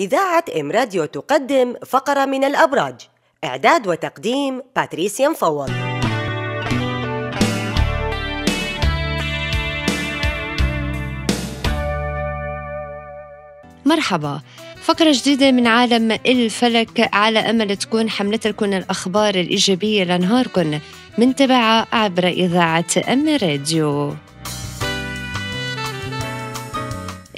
إذاعة إم راديو تقدم فقرة من الأبراج. إعداد وتقديم باتريسيا مفوض. مرحبا، فقرة جديدة من عالم الفلك، على أمل تكون حملتكن الأخبار الإيجابية لنهاركن منتبعة عبر إذاعة أم راديو.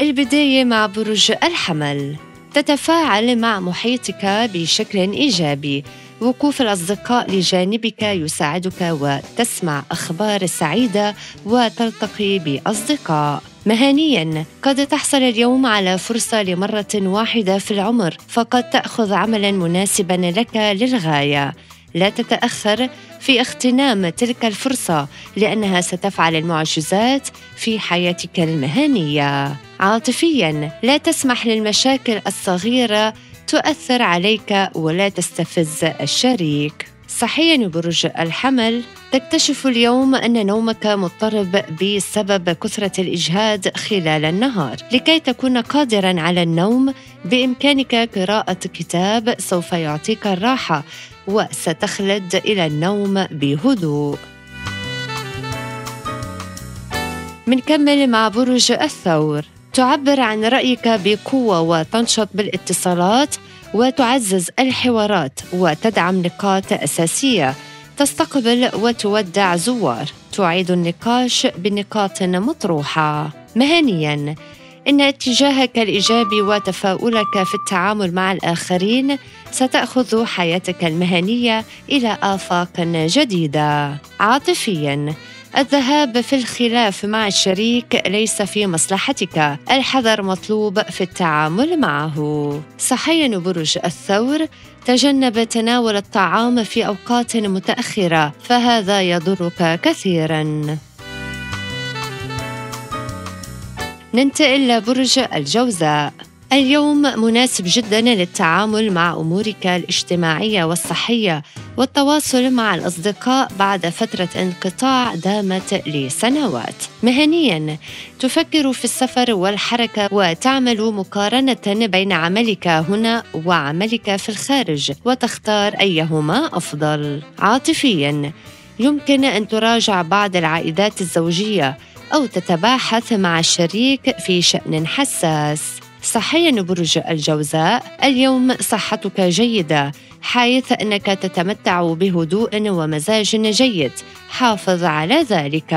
البداية مع برج الحمل. تتفاعل مع محيطك بشكل إيجابي. وقوف الأصدقاء لجانبك يساعدك، وتسمع أخبار سعيدة وتلتقي بأصدقاء. مهنياً، قد تحصل اليوم على فرصة لمرة واحدة في العمر، فقد تأخذ عملاً مناسباً لك للغاية. لا تتأخر في اغتنام تلك الفرصة، لأنها ستفعل المعجزات في حياتك المهنية. عاطفياً، لا تسمح للمشاكل الصغيرة تؤثر عليك ولا تستفز الشريك. صحياً برج الحمل، تكتشف اليوم أن نومك مضطرب بسبب كثرة الإجهاد خلال النهار. لكي تكون قادراً على النوم بإمكانك قراءة كتاب سوف يعطيك الراحة، وستخلد إلى النوم بهدوء. منكمل مع برج الثور. تعبر عن رأيك بقوة وتنشط بالاتصالات وتعزز الحوارات وتدعم نقاط أساسية. تستقبل وتودع زوار، تعيد النقاش بنقاط مطروحة. مهنياً، إن اتجاهك الإيجابي وتفاؤلك في التعامل مع الآخرين ستأخذ حياتك المهنية إلى آفاق جديدة. عاطفياً، الذهاب في الخلاف مع الشريك ليس في مصلحتك، الحذر مطلوب في التعامل معه. صحياً برج الثور، تجنب تناول الطعام في أوقات متأخرة، فهذا يضرك كثيراً. ننتقل لبرج الجوزاء. اليوم مناسب جداً للتعامل مع أمورك الاجتماعية والصحية، والتواصل مع الأصدقاء بعد فترة انقطاع دامت لسنوات. مهنياً، تفكر في السفر والحركة، وتعمل مقارنة بين عملك هنا وعملك في الخارج، وتختار أيهما أفضل. عاطفياً، يمكن أن تراجع بعض العائدات الزوجية أو تتباحث مع الشريك في شأن حساس. صحياً برج الجوزاء، اليوم صحتك جيدة، حيث أنك تتمتع بهدوء ومزاج جيد، حافظ على ذلك.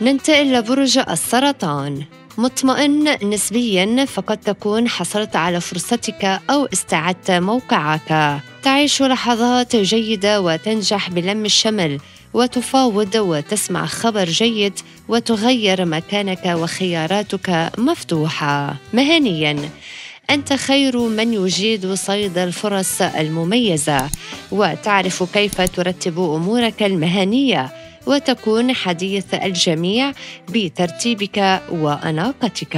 ننتقل لبرج السرطان. مطمئن نسبياً، فقد تكون حصلت على فرصتك أو استعدت موقعك. تعيش لحظات جيدة وتنجح بلم الشمل، وتفاوض وتسمع خبر جيد، وتغير مكانك وخياراتك مفتوحة. مهنياً، أنت خير من يجيد صيد الفرص المميزة، وتعرف كيف ترتب أمورك المهنية، وتكون حديث الجميع بترتيبك وأناقتك.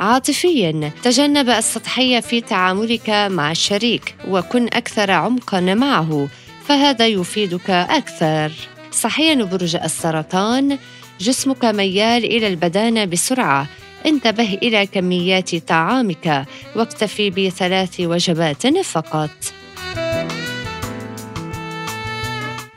عاطفياً، تجنب السطحية في تعاملك مع الشريك، وكن أكثر عمقاً معه، فهذا يفيدك أكثر. صحياً برج السرطان، جسمك ميال إلى البدانة بسرعة، انتبه إلى كميات طعامك، واكتفي ب3 وجبات فقط.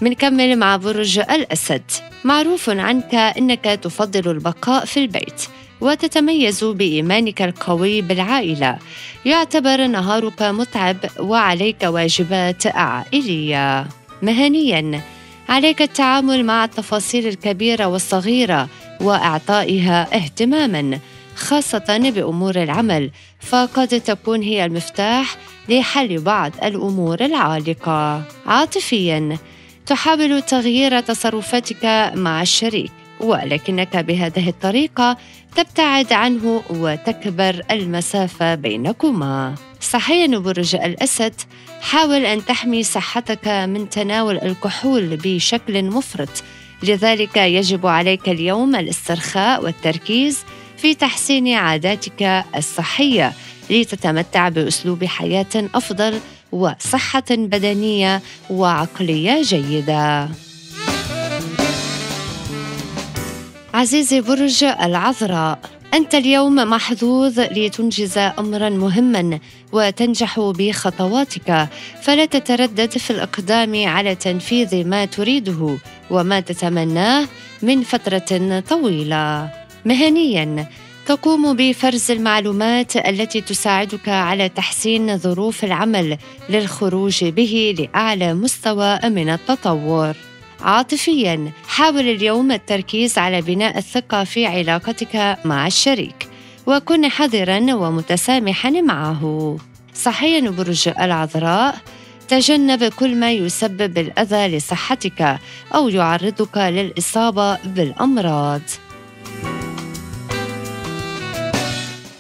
منكمل مع برج الأسد. معروف عنك أنك تفضل البقاء في البيت، وتتميز بإيمانك القوي بالعائلة. يعتبر نهارك متعب وعليك واجبات عائلية. مهنياً، عليك التعامل مع التفاصيل الكبيرة والصغيرة وإعطائها اهتماماً، خاصة بأمور العمل، فقد تكون هي المفتاح لحل بعض الأمور العالقة. عاطفياً، تحاول تغيير تصرفاتك مع الشريك، ولكنك بهذه الطريقة تبتعد عنه وتكبر المسافة بينكما. صحياً برج الأسد، حاول أن تحمي صحتك من تناول الكحول بشكل مفرط، لذلك يجب عليك اليوم الاسترخاء والتركيز في تحسين عاداتك الصحية، لتتمتع بأسلوب حياة أفضل وصحة بدنية وعقلية جيدة. عزيزي برج العذراء، أنت اليوم محظوظ لتنجز أمرا مهما وتنجح بخطواتك، فلا تتردد في الإقدام على تنفيذ ما تريده وما تتمناه من فترة طويلة. مهنيا، تقوم بفرز المعلومات التي تساعدك على تحسين ظروف العمل للخروج به لأعلى مستوى من التطور. عاطفياً، حاول اليوم التركيز على بناء الثقة في علاقتك مع الشريك وكن حذراً ومتسامحاً معه. صحياً، برج العذراء، تجنب كل ما يسبب الأذى لصحتك أو يعرضك للإصابة بالأمراض.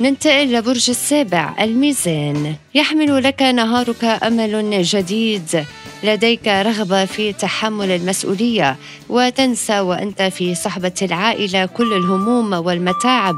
ننتقل لبرج السابع، الميزان، يحمل لك نهارك أمل جديد، لديك رغبة في تحمل المسؤولية وتنسى وأنت في صحبة العائلة كل الهموم والمتاعب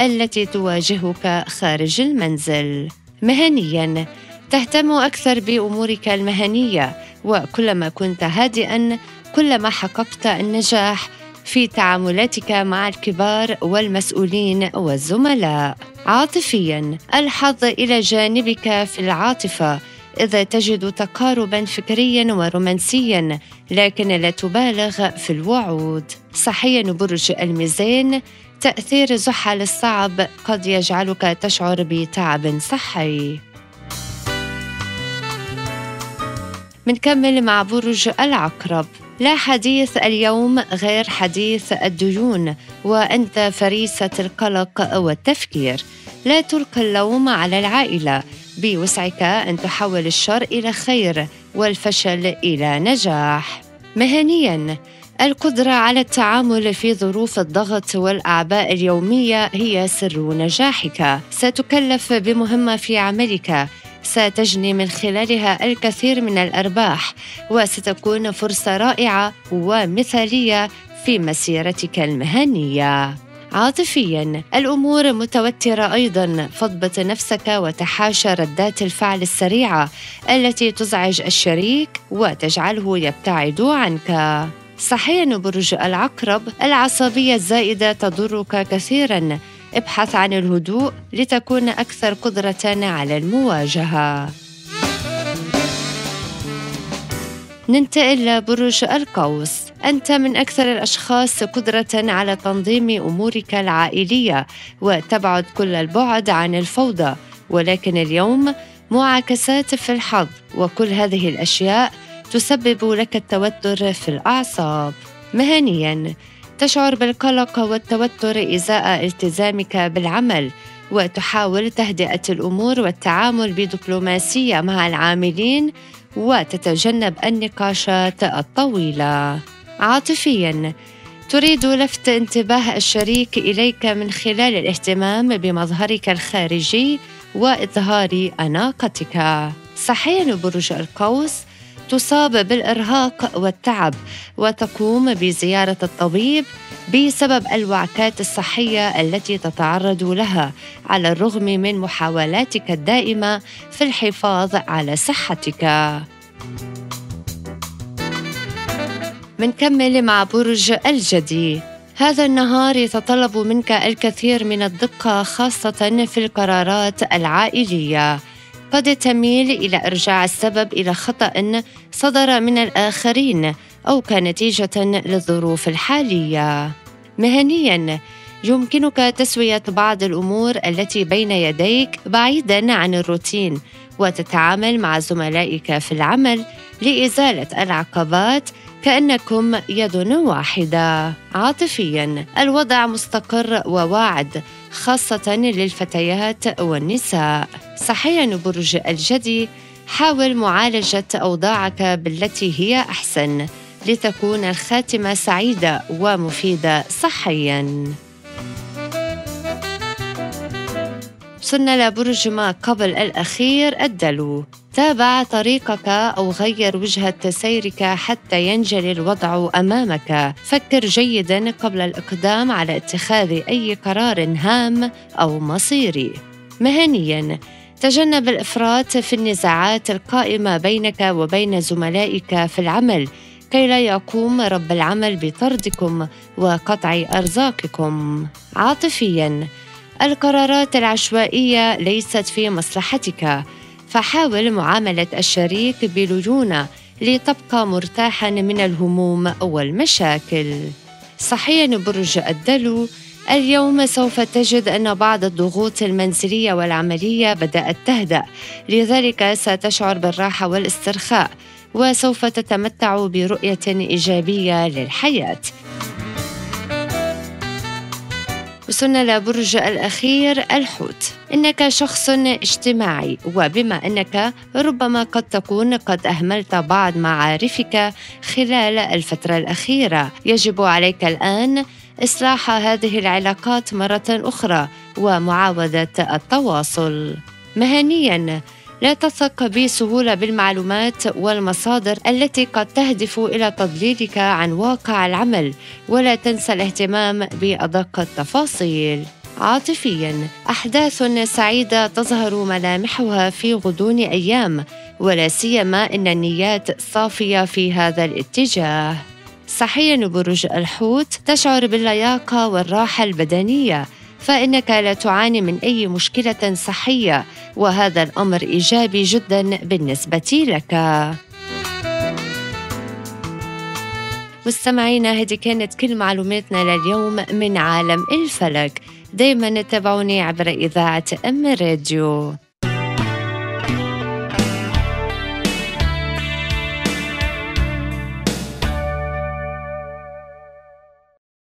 التي تواجهك خارج المنزل. مهنياً، تهتم أكثر بأمورك المهنية وكلما كنت هادئاً كلما حققت النجاح في تعاملاتك مع الكبار والمسؤولين والزملاء. عاطفياً، الحظ إلى جانبك في العاطفة إذا تجد تقارباً فكرياً ورومانسياً، لكن لا تبالغ في الوعود. صحياً، برج الميزان، تأثير زحل الصعب قد يجعلك تشعر بتعب صحي. منكمل مع برج العقرب، لا حديث اليوم غير حديث الديون وأنت فريسة القلق والتفكير. لا تلقي اللوم على العائلة، بوسعك أن تحول الشر إلى خير والفشل إلى نجاح. مهنياً، القدرة على التعامل في ظروف الضغط والأعباء اليومية هي سر نجاحك. ستكلف بمهمة في عملك ستجني من خلالها الكثير من الأرباح، وستكون فرصة رائعة ومثالية في مسيرتك المهنية. عاطفياً، الأمور متوترة أيضاً، فاضبط نفسك وتحاشى ردات الفعل السريعة التي تزعج الشريك وتجعله يبتعد عنك. صحياً، برج العقرب، العصبية الزائدة تضرك كثيراً، ابحث عن الهدوء لتكون أكثر قدرة على المواجهة. ننتقل لبرج القوس، أنت من أكثر الأشخاص قدرة على تنظيم أمورك العائلية وتبعد كل البعد عن الفوضى، ولكن اليوم معاكسات في الحظ وكل هذه الأشياء تسبب لك التوتر في الأعصاب. مهنياً، تشعر بالقلق والتوتر إزاء التزامك بالعمل وتحاول تهدئة الأمور والتعامل بدبلوماسية مع العاملين وتتجنب النقاشات الطويلة. عاطفياً، تريد لفت انتباه الشريك إليك من خلال الاهتمام بمظهرك الخارجي وإظهار أناقتك. صحيح، برج القوس، تصاب بالإرهاق والتعب وتقوم بزيارة الطبيب بسبب الوعكات الصحية التي تتعرض لها، على الرغم من محاولاتك الدائمة في الحفاظ على صحتك. منكمل مع برج الجدي، هذا النهار يتطلب منك الكثير من الدقة خاصة في القرارات العائلية، قد تميل إلى إرجاع السبب إلى خطأ صدر من الآخرين أو كنتيجة للظروف الحالية. مهنياً، يمكنك تسوية بعض الأمور التي بين يديك بعيداً عن الروتين وتتعامل مع زملائك في العمل لإزالة العقبات كأنكم يد واحدة. عاطفياً، الوضع مستقر وواعد خاصة للفتيات والنساء. صحياً، برج الجدي، حاول معالجة أوضاعك بالتي هي أحسن لتكون الخاتمة سعيدة ومفيدة صحياً. وصلنا لبرج ما قبل الأخير، الدلو، تابع طريقك أو غير وجهة سيرك حتى ينجلي الوضع أمامك. فكر جيداً قبل الإقدام على اتخاذ أي قرار هام أو مصيري. مهنياً، تجنب الإفراط في النزاعات القائمة بينك وبين زملائك في العمل كي لا يقوم رب العمل بطردكم وقطع أرزاقكم. عاطفياً، القرارات العشوائية ليست في مصلحتك، فحاول معاملة الشريك بليونة لتبقى مرتاحاً من الهموم والمشاكل. صحياً برج الدلو، اليوم سوف تجد أن بعض الضغوط المنزلية والعملية بدأت تهدأ، لذلك ستشعر بالراحة والاسترخاء وسوف تتمتع برؤية إيجابية للحياة. وصلنا لبرج الأخير الحوت، إنك شخص اجتماعي، وبما أنك ربما قد تكون قد أهملت بعض معارفك خلال الفترة الأخيرة، يجب عليك الآن إصلاح هذه العلاقات مرة أخرى ومعاودة التواصل. مهنياً، لا تثق بسهولة بالمعلومات والمصادر التي قد تهدف إلى تضليلك عن واقع العمل، ولا تنسى الاهتمام بأدق التفاصيل. عاطفياً، أحداث سعيدة تظهر ملامحها في غضون أيام، ولا سيما إن النيات صافية في هذا الاتجاه. صحياً برج الحوت، تشعر باللياقة والراحة البدنية، فإنك لا تعاني من أي مشكلة صحية، وهذا الأمر إيجابي جداً بالنسبة لك. مستمعينا، هذه كانت كل معلوماتنا لليوم من عالم الفلك. دايماً تابعوني عبر إذاعة M راديو.